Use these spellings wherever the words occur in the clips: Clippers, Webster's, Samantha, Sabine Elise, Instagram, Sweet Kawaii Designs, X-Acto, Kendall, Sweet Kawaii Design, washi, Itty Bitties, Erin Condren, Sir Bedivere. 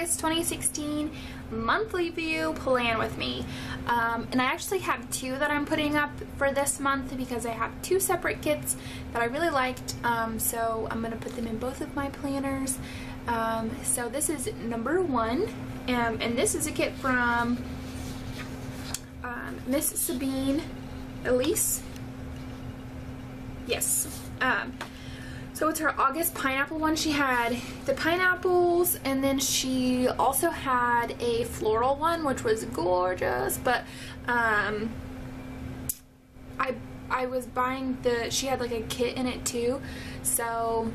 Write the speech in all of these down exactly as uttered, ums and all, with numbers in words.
August twenty sixteen monthly view plan with me. Um, and I actually have two that I'm putting up for this month because I have two separate kits that I really liked. Um, so I'm going to put them in both of my planners. Um, so this is number one, um, and this is a kit from um, Miss Sabine Elise. Yes. Um, so it's her August pineapple one. She had the pineapples, and then she also had a floral one, which was gorgeous, but um, I, I was buying the, she had like a kit in it too, so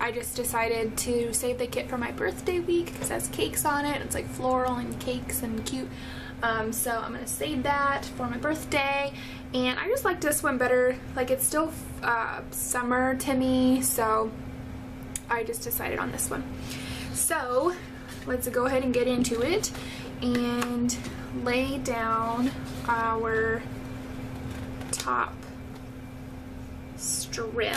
I just decided to save the kit for my birthday week because it has cakes on it. It's like floral and cakes and cute. Um, so I'm going to save that for my birthday. And I just like this one better. Like, it's still uh, summer to me, so I just decided on this one. So let's go ahead and get into it and lay down our top strip.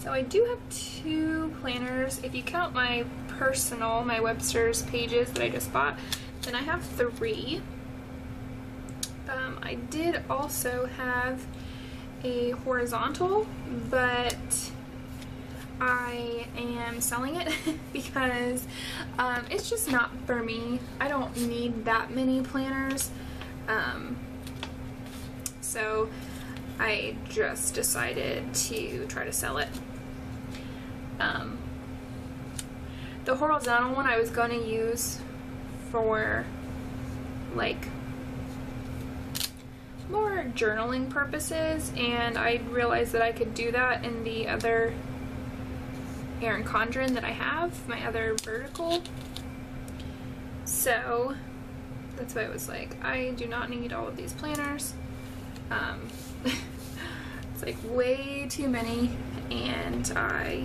So I do have two planners. If you count my personal, my Webster's pages that I just bought, then I have three. Um, I did also have a horizontal, but I am selling it because um, it's just not for me. I don't need that many planners. Um, so I just decided to try to sell it. Um, the horizontal one I was going to use for like more journaling purposes, and I realized that I could do that in the other Erin Condren that I have, my other vertical. So that's why it was like, I do not need all of these planners. Um, it's like way too many, and I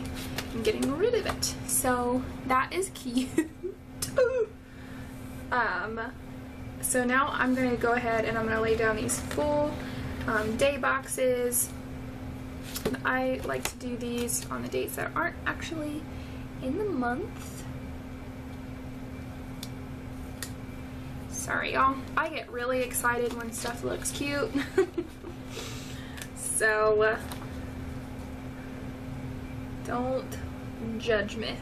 am getting rid of it. So that is cute. um, so now I'm going to go ahead and I'm going to lay down these full um, day boxes. I like to do these on the dates that aren't actually in the month. Sorry y'all, I get really excited when stuff looks cute. So uh, don't judge me.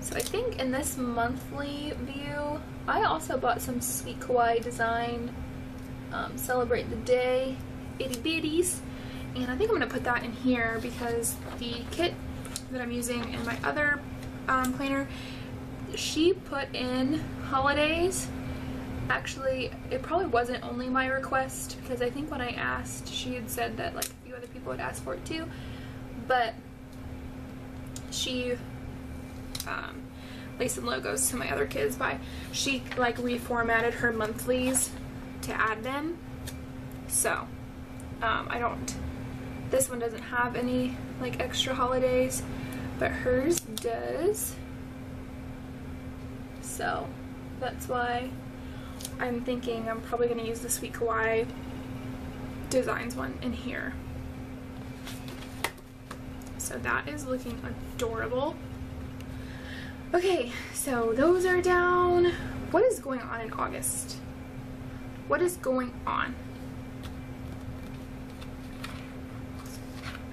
So I think in this monthly view, I also bought some Sweet Kawaii Design um, Celebrate the Day Itty Bitties, and I think I'm going to put that in here because the kit that I'm using in my other um, planner, she put in holidays. Actually, it probably wasn't only my request, because I think when I asked, she had said that like a few other people had asked for it too, but she um, placed some logos to my other kids by, she like reformatted her monthlies to add them. So um, I don't, this one doesn't have any like extra holidays, but hers does. So that's why I'm thinking I'm probably going to use the Sweet Kawaii Designs one in here. So that is looking adorable. Okay, so those are down. What is going on in August? What is going on?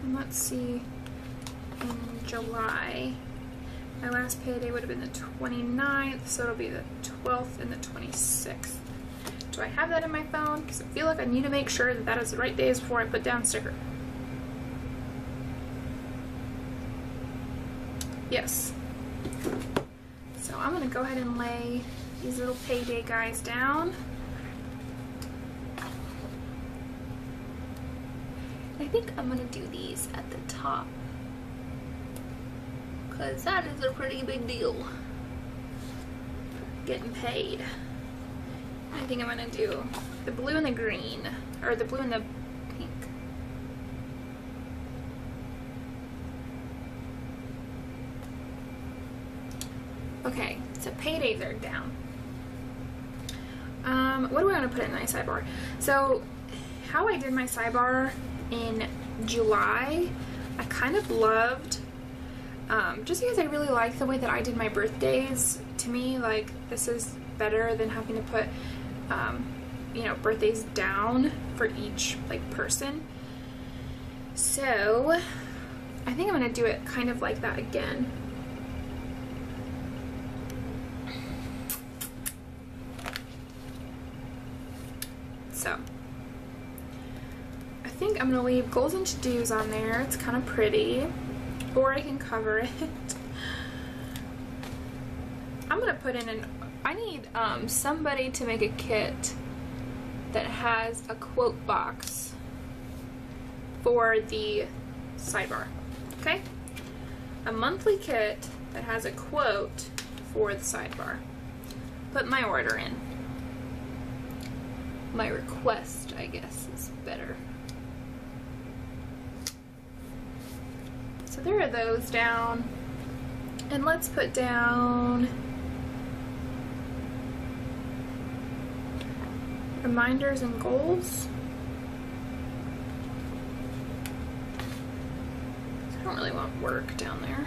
And let's see, in July, my last payday would have been the twenty-ninth, so it'll be the twelfth and the twenty-sixth. Do I have that in my phone? Because I feel like I need to make sure that that is the right days before I put down sticker. Yes. So I'm going to go ahead and lay these little payday guys down. I think I'm going to do these at the top, because that is a pretty big deal, getting paid. I think I'm going to do the blue and the green, or the blue and the pink. Okay, so paydays are down. Um, what do I want to put in my sidebar? So how I did my sidebar in July, I kind of loved, um, just because I really like the way that I did my birthdays. To me, like, this is better than having to put, um, you know, birthdays down for each, like, person. So I think I'm going to do it kind of like that again. So I think I'm going to leave goals and to-dos on there. It's kind of pretty. Or I can cover it. I'm going to put in an... I need um, somebody to make a kit that has a quote box for the sidebar. Okay? A monthly kit that has a quote for the sidebar. Put my order in. My request, I guess, is better. So there are those down. And let's put down reminders and goals. I don't really want work down there.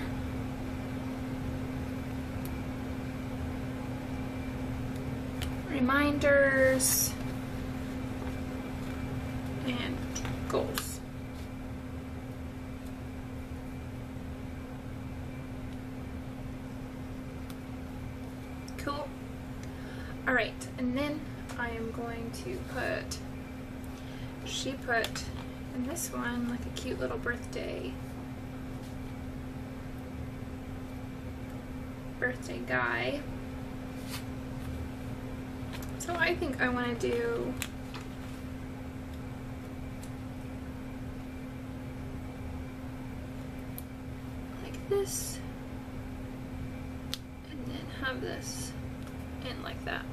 Reminders and goals. Alright, and then I am going to put, she put in this one like a cute little birthday, birthday guy. So I think I want to do like this, and then have this in like that.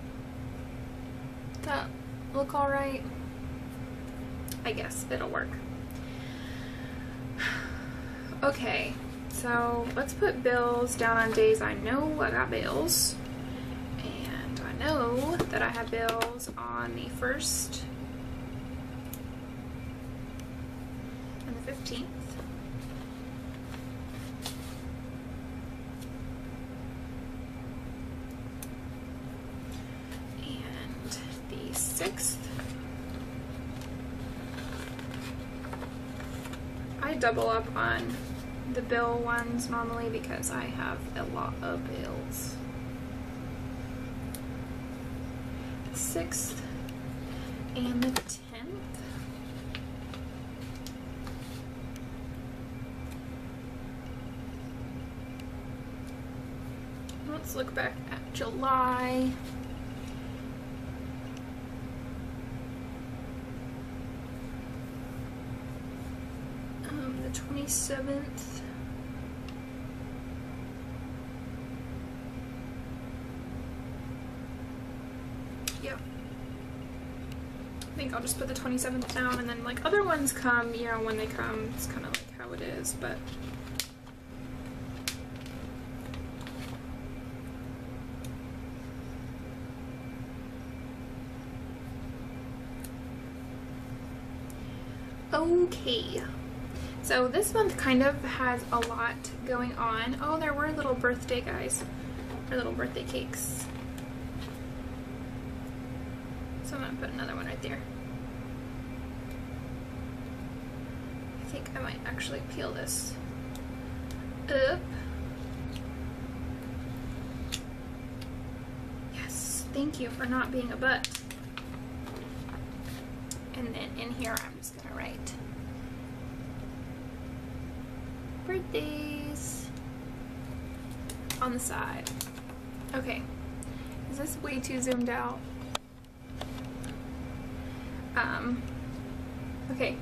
That look all right? I guess it'll work. Okay, so let's put bills down on days I know I got bills, and I know that I have bills on the first and the fifteenth. Double up on the bill ones normally because I have a lot of bills. The sixth and the tenth. Let's look back at July. twenty-seventh. Yep. I think I'll just put the twenty-seventh down, and then like other ones come, you know, when they come, it's kind of like how it is, but. Okay. So this month kind of has a lot going on. Oh, there were little birthday guys, or little birthday cakes. So I'm gonna put another one right there. I think I might actually peel this up. Yes, thank you for not being a butt. And then in here, I'm just gonna write birthdays on the side. Okay, is this way too zoomed out? Um, okay.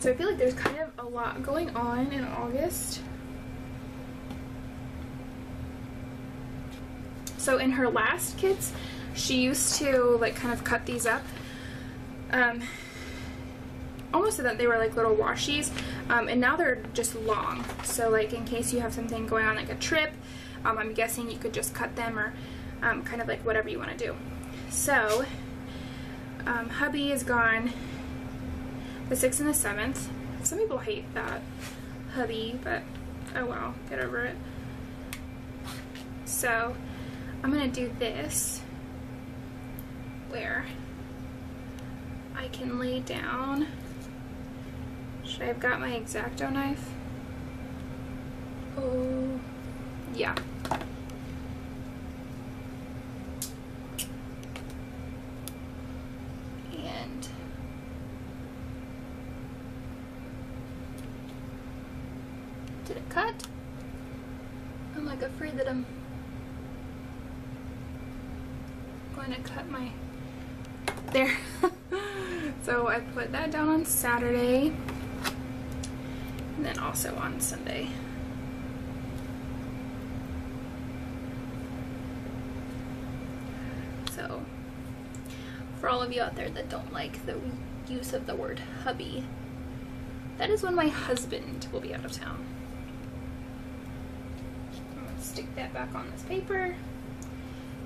So I feel like there's kind of a lot going on in August. So in her last kits, she used to like kind of cut these up. Um, almost so that they were like little washies, um, and now they're just long, so like in case you have something going on like a trip, um, I'm guessing you could just cut them, or um, kind of like whatever you want to do. So um, hubby is gone the sixth and the seventh. Some people hate that hubby, but oh well, get over it. So I'm gonna do this where I can lay down. Should I have got my X-Acto knife? Oh yeah. That down on Saturday and then also on Sunday. So for all of you out there that don't like the use of the word hubby, that is when my husband will be out of town. I'm gonna stick that back on this paper.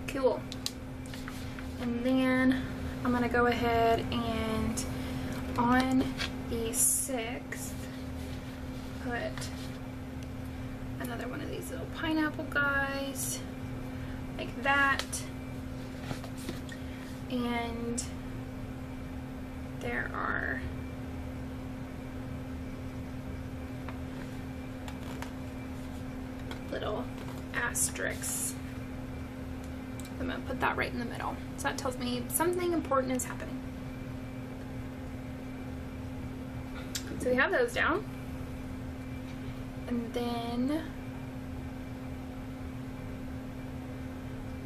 Cool. And then I'm gonna go ahead and on the sixth, put another one of these little pineapple guys, like that, and there are little asterisks. I'm gonna put that right in the middle, so that tells me something important is happening. So we have those down, and then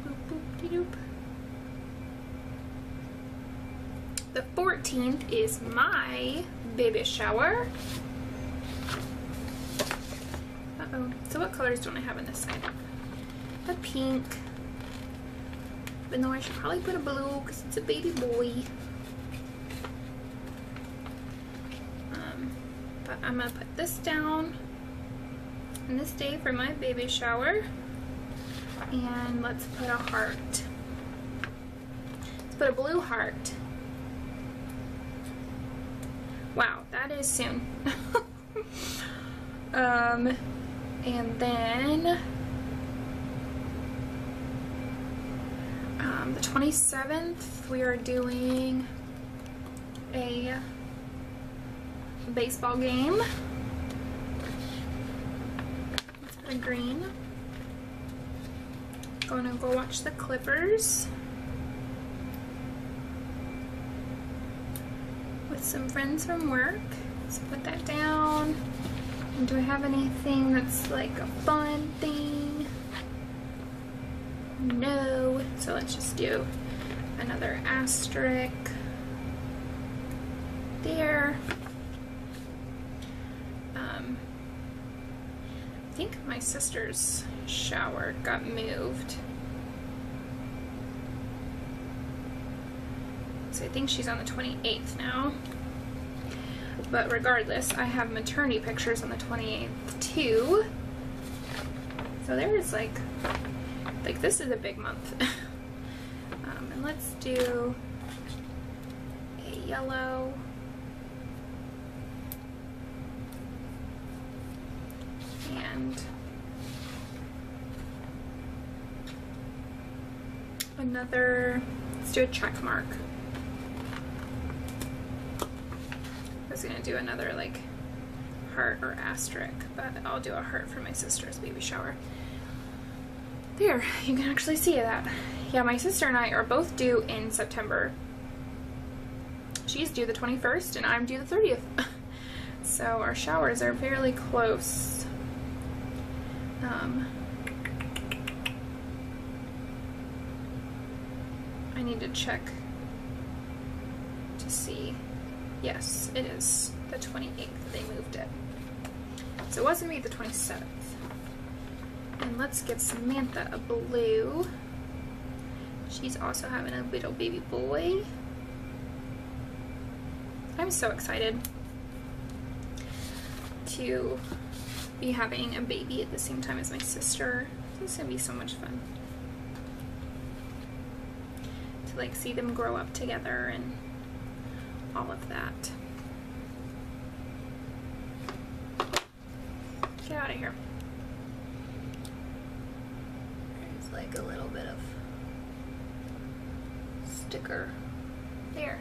boop, boop, de-doop. The fourteenth is my baby shower. Uh oh. So what colors don't I have in this side? A pink. But no, I should probably put a blue because it's a baby boy. I'm gonna put this down on this day for my baby shower, and let's put a heart. Let's put a blue heart. Wow, that is soon. um, and then um, the twenty-seventh, we are doing a baseball game. Let's put a green. Gonna go watch the Clippers with some friends from work. Let's put that down. And do I have anything that's like a fun thing? No. So let's just do another asterisk there. I think my sister's shower got moved, so I think she's on the twenty-eighth now, but regardless, I have maternity pictures on the twenty-eighth too, so there is like like this is a big month. um, and let's do a yellow. And another, let's do a check mark. I was gonna do another like heart or asterisk, but I'll do a heart for my sister's baby shower. There, you can actually see that. Yeah, my sister and I are both due in September. She's due the twenty-first and I'm due the thirtieth. So our showers are fairly close. Um, I need to check to see. Yes, it is the twenty-eighth. They moved it. So it wasn't me the twenty-seventh. And let's get Samantha a blue. She's also having a little baby boy. I'm so excited to be having a baby at the same time as my sister. This is gonna be so much fun to like see them grow up together and all of that. out of here. There's like a little bit of sticker there.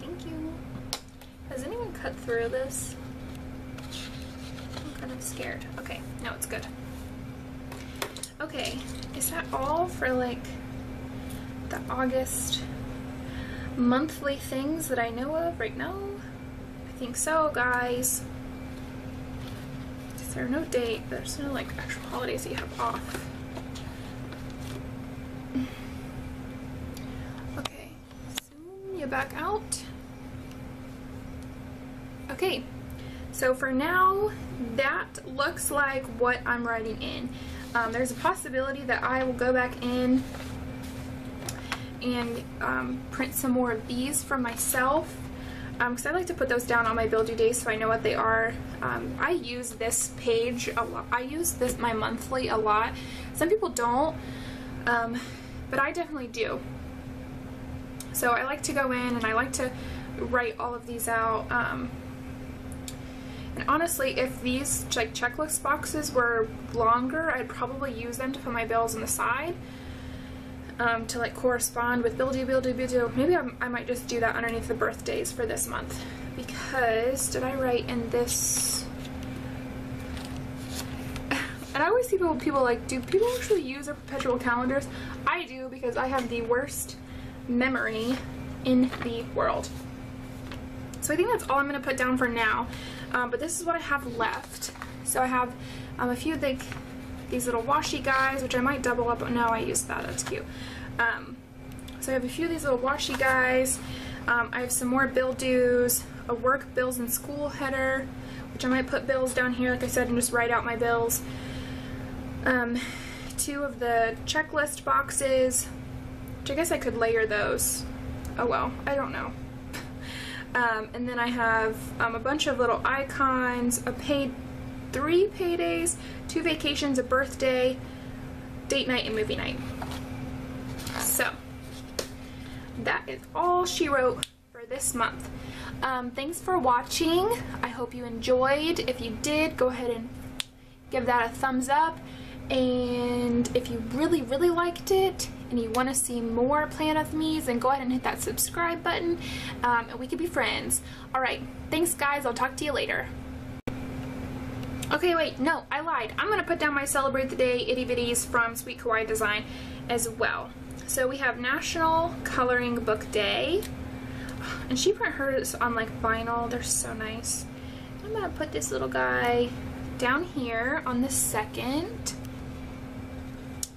Thank you. Has anyone cut through this? I'm kind of scared. Okay, no, it's good. Okay, is that all for like the August monthly things that I know of right now? I think so, guys. Is there no date? There's no like actual holidays that you have off. Okay, so you back out. Okay, so for now, that looks like what I'm writing in. Um, there's a possibility that I will go back in and um, print some more of these for myself, because um, I like to put those down on my build you days so I know what they are. Um, I use this page a lot. I use this my monthly a lot. Some people don't, um, but I definitely do. So I like to go in and I like to write all of these out. Um, And honestly, if these like checklist boxes were longer, I'd probably use them to put my bills on the side um, to like correspond with bill due, bill due, bill due. Maybe I'm, I might just do that underneath the birthdays for this month, because did I write in this? And I always see people, people like, do people actually use their perpetual calendars? I do, because I have the worst memory in the world. So I think that's all I'm going to put down for now. Um, but this is what I have left. So I have um, a few like these little washi guys, which I might double up. No, I used that. That's cute. Um, so I have a few of these little washi guys. Um, I have some more bill dues, a work bills and school header, which I might put bills down here, like I said, and just write out my bills. Um, two of the checklist boxes, which I guess I could layer those. Oh well, I don't know. Um, and then I have um, a bunch of little icons, a paid, three paydays, two vacations, a birthday, date night, and movie night. So that is all she wrote for this month. Um, thanks for watching. I hope you enjoyed. If you did, go ahead and give that a thumbs up. And if you really, really liked it, and you want to see more Plan With Me's, then go ahead and hit that subscribe button, um, and we could be friends. Alright, thanks guys, I'll talk to you later. Okay, wait, no, I lied. I'm going to put down my Celebrate the Day Itty Bitties from Sweet Kawaii Design as well. So we have National Coloring Book Day, and she printed hers on like vinyl, they're so nice. I'm going to put this little guy down here on the second.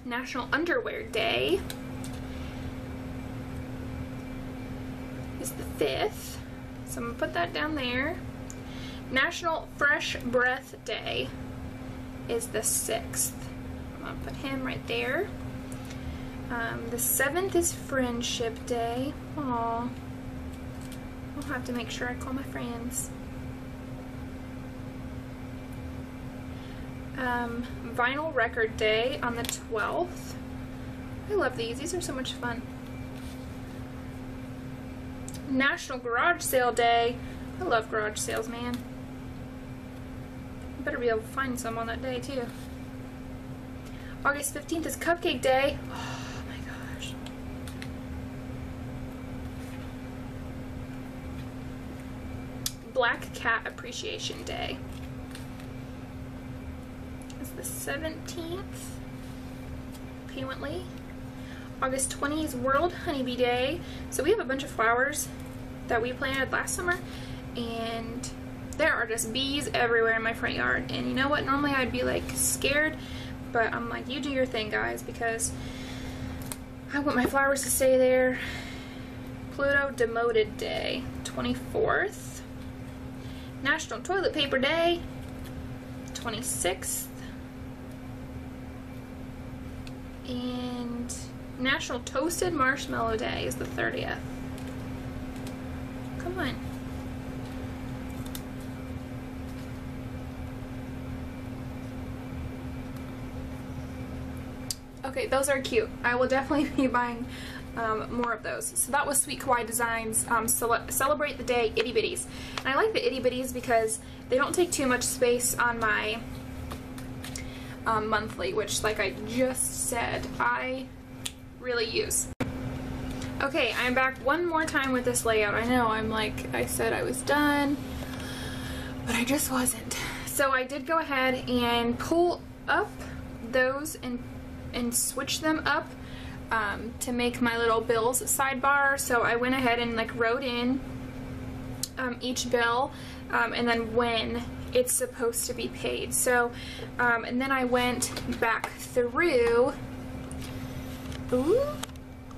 National Underwear Day is the fifth, so I'm going to put that down there. National Fresh Breath Day is the sixth. I'm going to put him right there. Um, the seventh is Friendship Day. Aww. I'll have to make sure I call my friends. Um, Vinyl Record Day on the twelfth. I love these. These are so much fun. National Garage Sale Day. I love garage sales, man. I better be able to find some on that day, too. August fifteenth is Cupcake Day. Oh, my gosh. Black Cat Appreciation Day. The seventeenth, apparently. August twentieth is World Honeybee Day. So we have a bunch of flowers that we planted last summer, and there are just bees everywhere in my front yard. And you know what? Normally I'd be like scared, but I'm like, you do your thing, guys, because I want my flowers to stay there. Pluto Demoted Day, twenty-fourth. National Toilet Paper Day, twenty-sixth. And National Toasted Marshmallow Day is the thirtieth. Come on. Okay, those are cute. I will definitely be buying um, more of those. So that was Sweet Kawaii Designs um, Cele Celebrate the Day Itty Bitties. And I like the Itty Bitties because they don't take too much space on my um, monthly, which, like I just said, I really use. Okay, I'm back one more time with this layout. I know, I'm like, I said I was done, but I just wasn't. So I did go ahead and pull up those and, and switch them up um, to make my little bills sidebar. So I went ahead and like wrote in um, each bill um, and then when it's supposed to be paid. So, um, and then I went back through, ooh,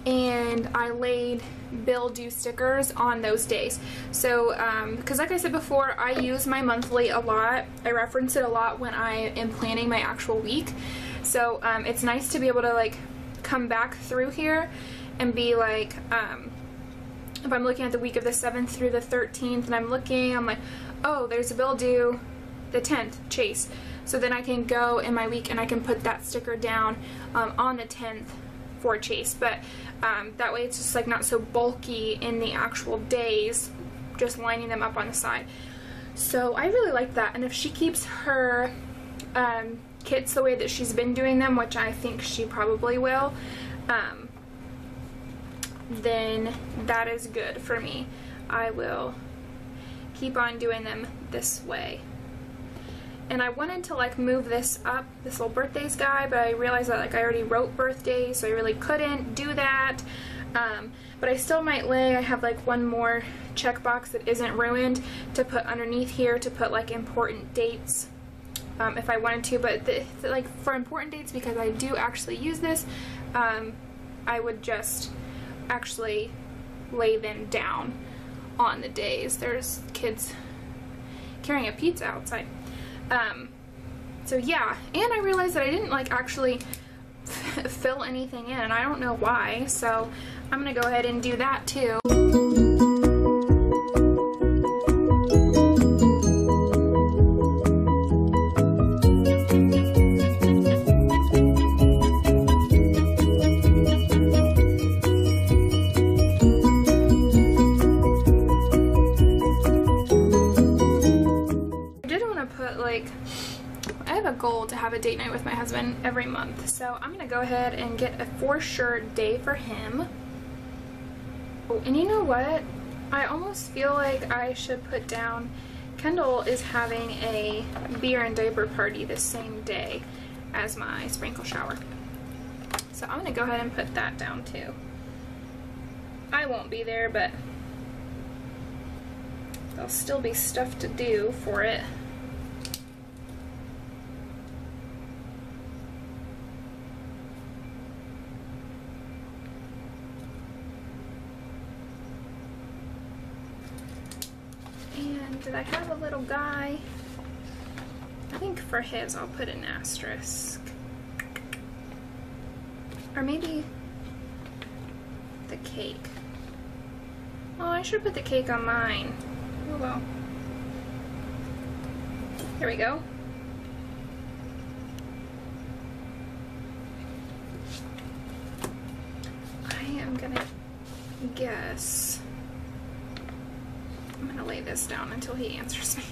and I laid bill due stickers on those days. So, um, because like I said before, I use my monthly a lot. I reference it a lot when I am planning my actual week. So, um, it's nice to be able to, like, come back through here and be like, um, if I'm looking at the week of the seventh through the thirteenth and I'm looking, I'm like, oh, there's a bill due the tenth, Chase. So then I can go in my week and I can put that sticker down um, on the tenth for Chase, but um, that way it's just like not so bulky in the actual days, just lining them up on the side. So I really like that, and if she keeps her um, kits the way that she's been doing them, which I think she probably will, um, then that is good for me. I will keep on doing them this way. And I wanted to like move this up, this little birthdays guy, but I realized that like I already wrote birthdays, so I really couldn't do that. Um, but I still might lay, I have like one more checkbox that isn't ruined to put underneath here to put like important dates um, if I wanted to. But the, the, like for important dates, because I do actually use this, um, I would just actually lay them down on the days. There's kids carrying a pizza outside. Um, so yeah, and I realized that I didn't like actually fill anything in, and I don't know why, so I'm gonna go ahead and do that too. Have a date night with my husband every month, so I'm gonna go ahead and get a for sure day for him. Oh, and you know what, I almost feel like I should put down Kendall is having a beer and diaper party the same day as my sprinkle shower, so I'm gonna go ahead and put that down too. I won't be there, but there'll still be stuff to do for it. Did I have a little guy? I think for his I'll put an asterisk. Or maybe the cake. Oh, I should put the cake on mine. Oh well. There we go. I am gonna guess. I'm gonna lay this down until he answers me.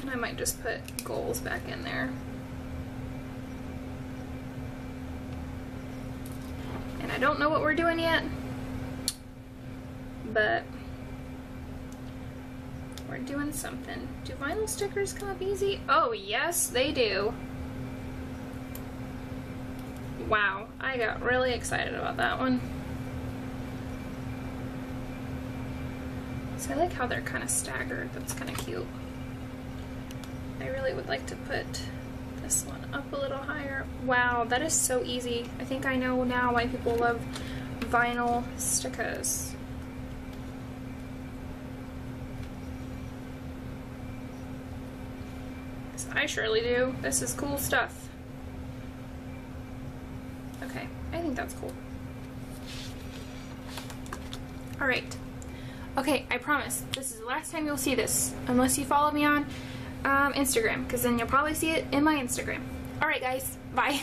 And I might just put goals back in there. And I don't know what we're doing yet, but we're doing something. Do vinyl stickers come up easy? Oh yes, they do. Wow, I got really excited about that one. So I like how they're kind of staggered. That's kind of cute. I really would like to put this one up a little higher. Wow, that is so easy. I think I know now why people love vinyl stickers. So I surely do. This is cool stuff. Okay, I think that's cool. Alright. Okay, I promise, this is the last time you'll see this, unless you follow me on um, Instagram, because then you'll probably see it in my Instagram. Alright guys, bye.